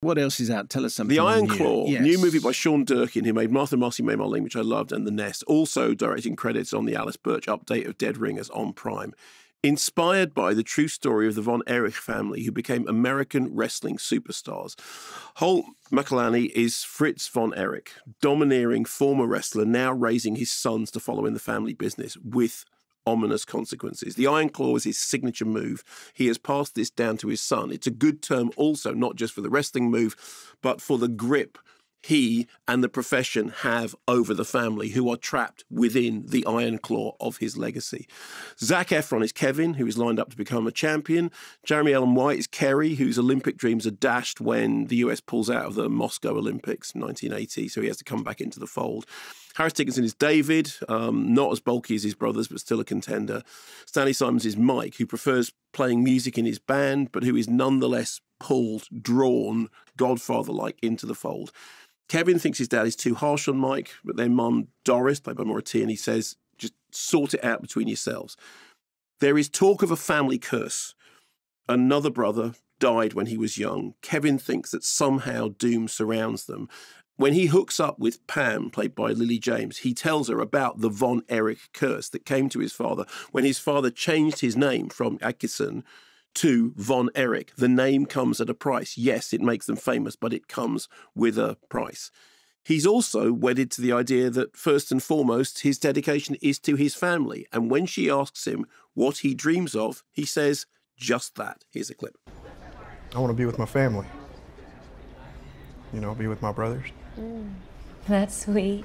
What else is out? Tell us something. The Iron Claw, yes. New movie by Sean Durkin, who made Martha Marcy May Marlene, which I loved, and The Nest, also directing credits on the Alice Birch update of Dead Ringers on Prime. Inspired by the true story of the Von Erich family, who became American wrestling superstars. Holt McElhaney is Fritz Von Erich, domineering former wrestler, now raising his sons to follow in the family business with ominous consequences. The Iron Claw is his signature move. He has passed this down to his son. It's a good term also, not just for the wrestling move, but for the grip he and the profession have over the family, who are trapped within the Iron Claw of his legacy. Zac Efron is Kevin, who is lined up to become a champion. Jeremy Allen White is Kerry, whose Olympic dreams are dashed when the US pulls out of the Moscow Olympics in 1980, so he has to come back into the fold. Harris Dickinson is David, not as bulky as his brothers, but still a contender. Stanley Simons is Mike, who prefers playing music in his band, but who is nonetheless pulled, drawn, Godfather-like into the fold. Kevin thinks his dad is too harsh on Mike, but their mum, Doris, played by Maura Tierney, says, just sort it out between yourselves. There is talk of a family curse. Another brother died when he was young. Kevin thinks that somehow doom surrounds them. When he hooks up with Pam, played by Lily James, he tells her about the Von Erich curse that came to his father when his father changed his name from Atkinson to Von Erich. The name comes at a price. Yes, it makes them famous, but it comes with a price. He's also wedded to the idea that, first and foremost, his dedication is to his family. And when she asks him what he dreams of, he says just that. Here's a clip. I want to be with my family. You know, be with my brothers. Mm, that's sweet.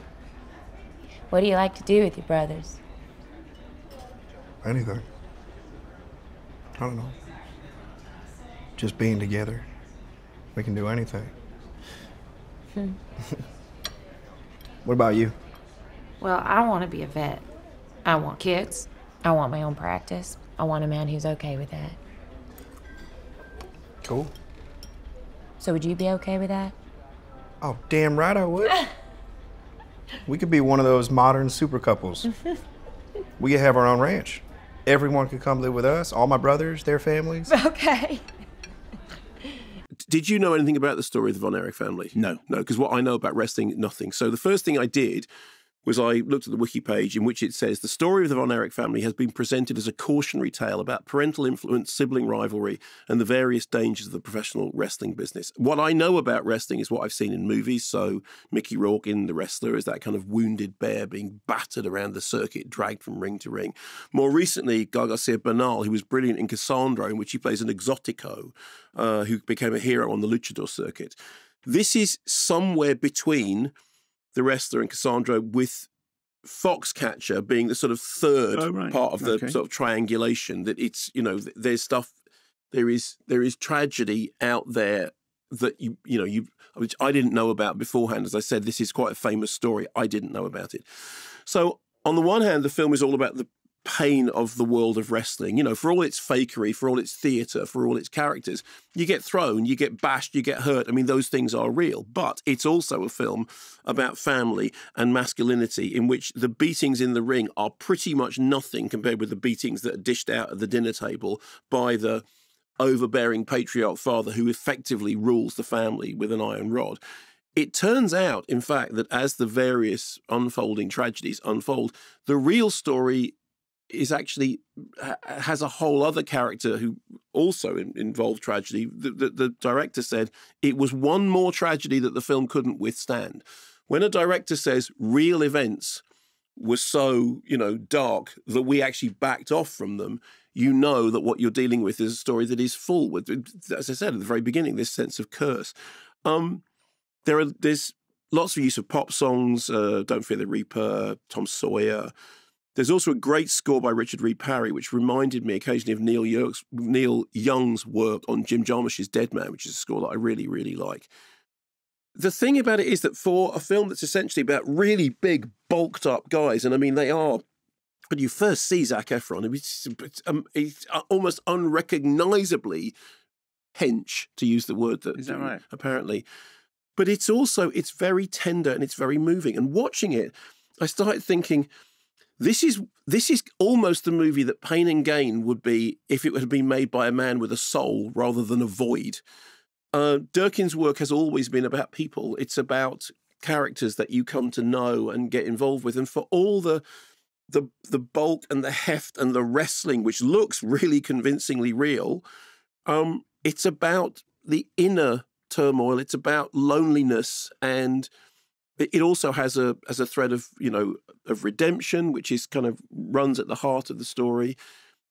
What do you like to do with your brothers? Anything. I don't know. Just being together, we can do anything. Hmm. What about you? Well, I want to be a vet. I want kids. I want my own practice. I want a man who's okay with that. Cool. So would you be okay with that? Oh, damn right I would. We could be one of those modern super couples. We could have our own ranch. Everyone could come live with us, all my brothers, their families. Okay. Did you know anything about the story of the Von Erich family? No. No, because what I know about wrestling, nothing. So the first thing I did was I looked at the wiki page in which it says, the story of the Von Erich family has been presented as a cautionary tale about parental influence, sibling rivalry, and the various dangers of the professional wrestling business. What I know about wrestling is what I've seen in movies. So Mickey Rourke in The Wrestler is that kind of wounded bear being battered around the circuit, dragged from ring to ring. More recently, Gael García Bernal, who was brilliant in Cassandro, in which he plays an exotico who became a hero on the luchador circuit. This is somewhere between The Wrestler and Cassandra, with Foxcatcher being the sort of third part of the sort of triangulation. That it's, you know, there's stuff, there is tragedy out there that you which I didn't know about beforehand. As I said, this is quite a famous story. I didn't know about it. So on the one hand, the film is all about the pain of the world of wrestling. You know, for all its fakery, for all its theatre, for all its characters, you get thrown, you get bashed, you get hurt. I mean, those things are real. But it's also a film about family and masculinity, in which the beatings in the ring are pretty much nothing compared with the beatings that are dished out at the dinner table by the overbearing patriarch father who effectively rules the family with an iron rod. It turns out, in fact, that as the various unfolding tragedies unfold, the real story is actually has a whole other character who also involved tragedy. The director said it was one more tragedy that the film couldn't withstand. When a director says real events were so, dark that we actually backed off from them, you know that what you're dealing with is a story that is full with, as I said at the very beginning, this sense of curse. There's lots of use of pop songs, Don't Fear the Reaper, Tom Sawyer. There's also a great score by Richard Reed Parry, which reminded me occasionally of Neil Young's work on Jim Jarmusch's Dead Man, which is a score that I really, really like. The thing about it is that for a film that's essentially about really big, bulked up guys, and I mean, they are, when you first see Zac Efron, it's almost unrecognisably hench, to use the word that, is that right? Apparently. But it's also, it's very tender and it's very moving. And watching it, I started thinking, This is almost the movie that Pain and Gain would be if it had been made by a man with a soul rather than a void. Durkin's work has always been about people. It's about characters that you come to know and get involved with. And for all the bulk and the heft and the wrestling, which looks really convincingly real, it's about the inner turmoil. It's about loneliness, and it also has a thread of, you know, of redemption, which is kind of runs at the heart of the story.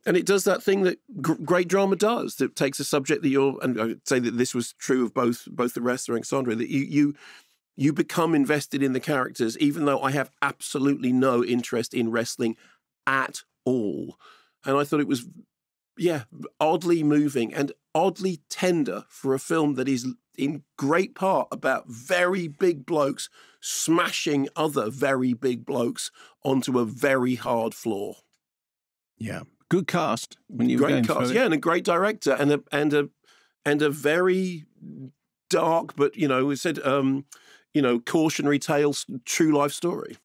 And it does that thing that great drama does, that takes a subject that you're, and I would say that this was true of both The Wrestler and Cassandra, that you become invested in the characters, even though I have absolutely no interest in wrestling at all. And I thought it was, yeah, oddly moving and oddly tender for a film that is in great part about very big blokes smashing other very big blokes onto a very hard floor. Yeah. Good cast. When you great cast, yeah, and a great director, and a very dark, but, you know, cautionary tale, true life story.